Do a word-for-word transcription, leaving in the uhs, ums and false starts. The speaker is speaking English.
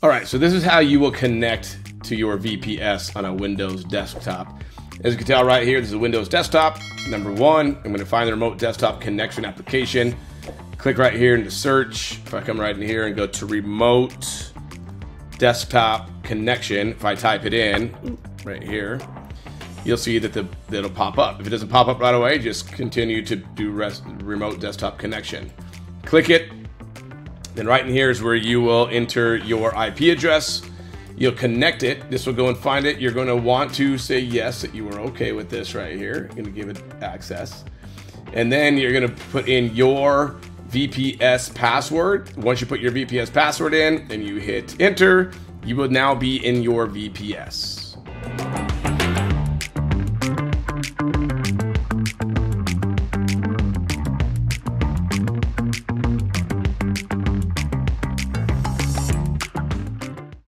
All right, so this is how you will connect to your V P S on a Windows desktop. As you can tell right here, this is a Windows desktop. Number one, I'm gonna find the Remote Desktop Connection application. Click right here into search. If I come right in here and go to Remote Desktop Connection, if I type it in right here, you'll see that the, that'll pop up. If it doesn't pop up right away, just continue to do rest, Remote Desktop Connection. Click it, then right in here is where you will enter your I P address. You'll connect it, this will go and find it. You're gonna want to say yes, that you were okay with this right here. You're gonna give it access. And then you're gonna put in your V P S password. Once you put your V P S password in and you hit enter, you will now be in your V P S.